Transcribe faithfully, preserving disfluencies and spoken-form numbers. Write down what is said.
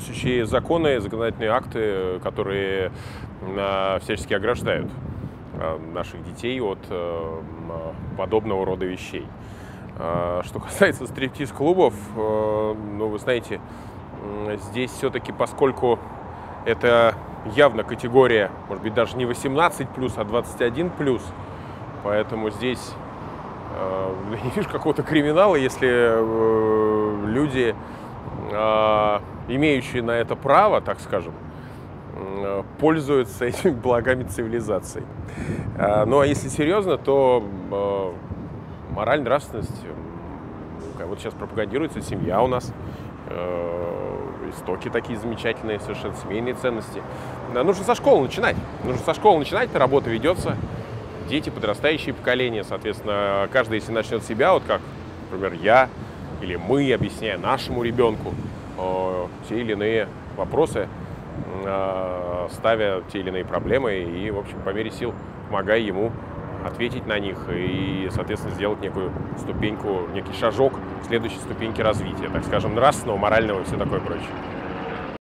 соответствующие законы, законодательные акты, которые всячески ограждают наших детей от подобного рода вещей. Что касается стриптиз-клубов, ну, вы знаете, здесь все-таки, поскольку это явно категория, может быть, даже не восемнадцать плюс, а двадцать один плюс, поэтому здесь э, не вижу какого-то криминала, если э, люди, э, имеющие на это право, так скажем, э, пользуются этими благами цивилизации. Э, ну, а если серьезно, то... Э, Мораль, нравственность, вот сейчас пропагандируется семья у нас, э, истоки такие замечательные, совершенно семейные ценности. Нужно со школы начинать, нужно со школы начинать, работа ведется, дети, подрастающие поколения, соответственно, каждый, если начнет с себя, вот как, например, я или мы, объясняя нашему ребенку э, те или иные вопросы, э, ставя те или иные проблемы и, в общем, по мере сил помогая ему ответить на них и, соответственно, сделать некую ступеньку, некий шажок к следующей ступеньке развития, так скажем, нравственного, морального и все такое прочее.